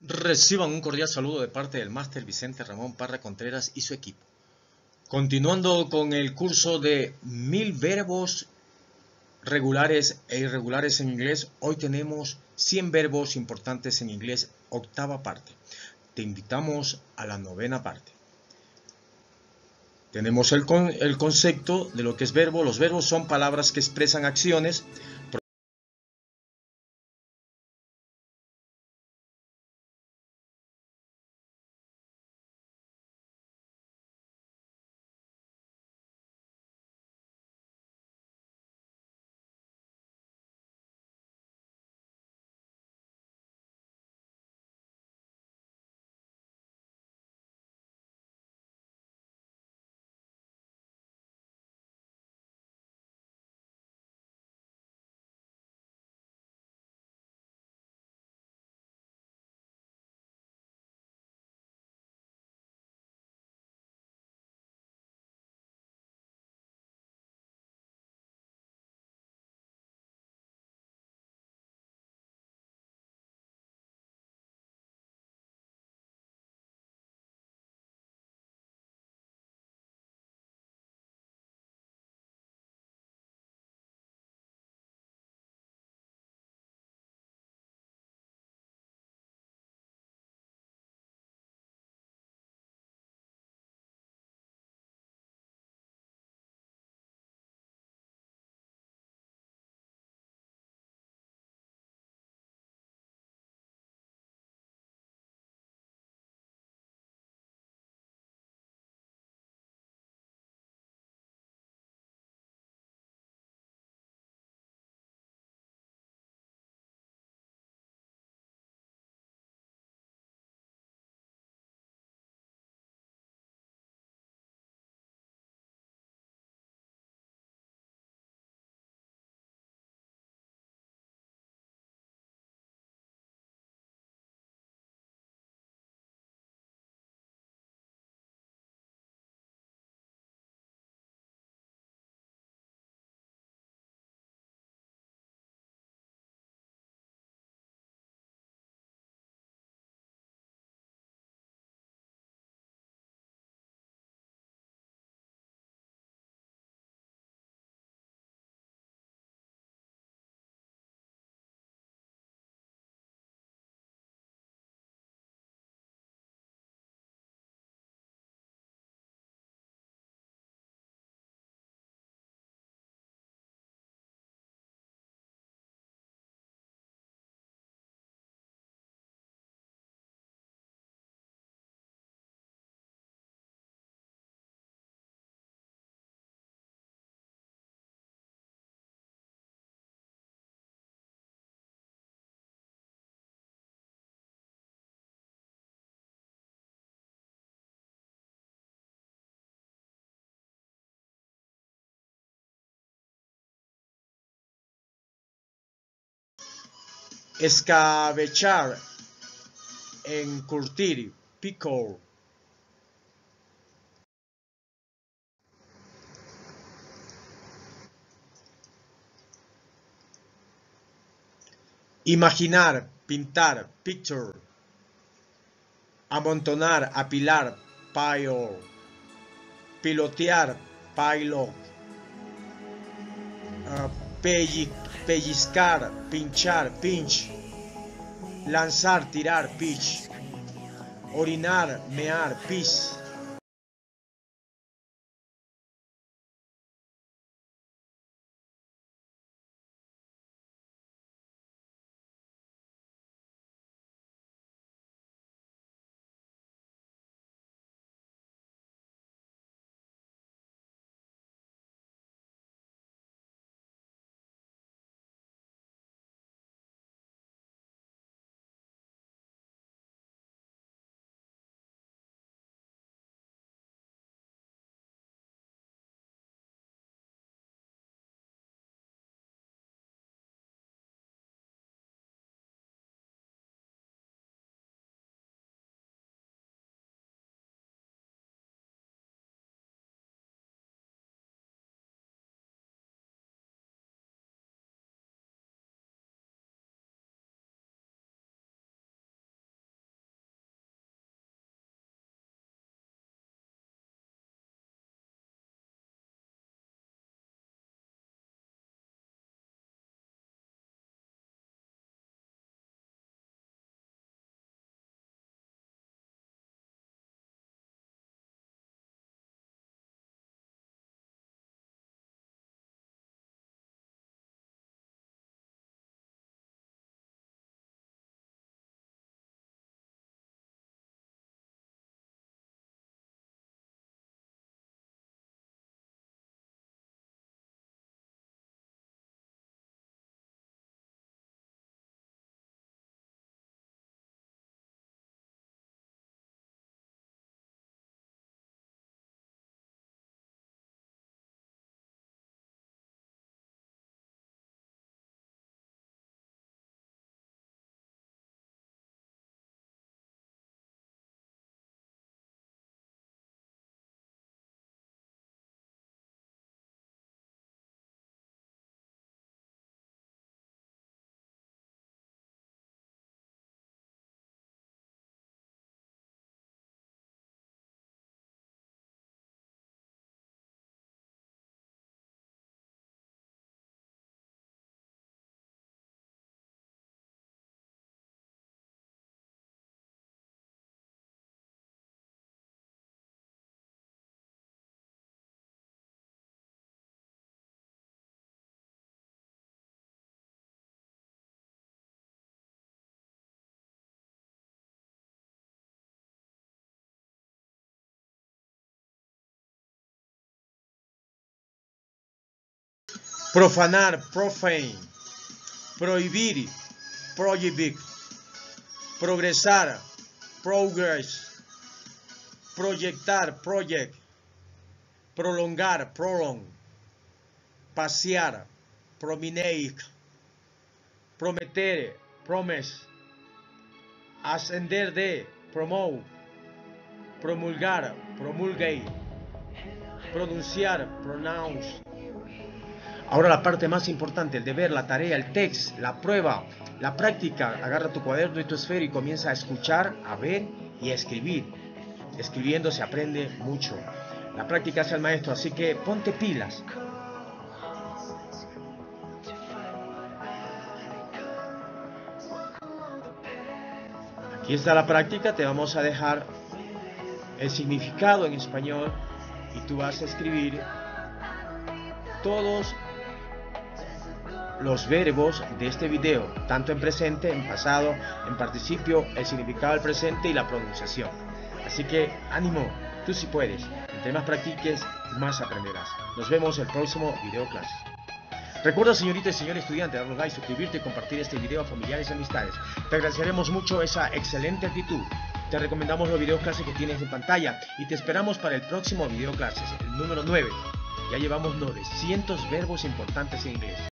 Reciban un cordial saludo de parte del máster Vicente Ramón Parra Contreras y su equipo. Continuando con el curso de 1000 verbos regulares e irregulares en inglés, hoy tenemos 100 verbos importantes en inglés, octava parte. Te invitamos a la novena parte. Tenemos el concepto de lo que es verbo. Los verbos son palabras que expresan acciones, escabechar, encurtir, pickle, imaginar, pintar, picture, amontonar, apilar, pile, pilotear, pilot, pellizcar, pinchar, pinch, lanzar, tirar, pitch, orinar, mear, piss, Profanar, profane. Prohibir, prohibit. Progresar, progress. Proyectar, project. Prolongar, prolong. Pasear, promenade. Prometer, promise. Ascender de, promote. Promulgar, promulgate. Pronunciar, pronounce. Ahora la parte más importante, el deber, la tarea, el test, la prueba, la práctica. Agarra tu cuaderno y tu esfero y comienza a escuchar, a ver y a escribir. Escribiendo se aprende mucho. La práctica hace al maestro, así que ponte pilas. Aquí está la práctica, te vamos a dejar el significado en español y tú vas a escribir todos los verbos de este video, tanto en presente, en pasado, en participio, el significado del presente y la pronunciación. Así que ánimo, tú sí puedes. Entre más practiques, más aprenderás. Nos vemos en el próximo video clase. Recuerda, señorita y señor estudiante, darle like, suscribirte y compartir este video a familiares y amistades. Te agradeceremos mucho esa excelente actitud. Te recomendamos los video clases que tienes en pantalla y te esperamos para el próximo video clases, el número 9. Ya llevamos 900 verbos importantes en inglés.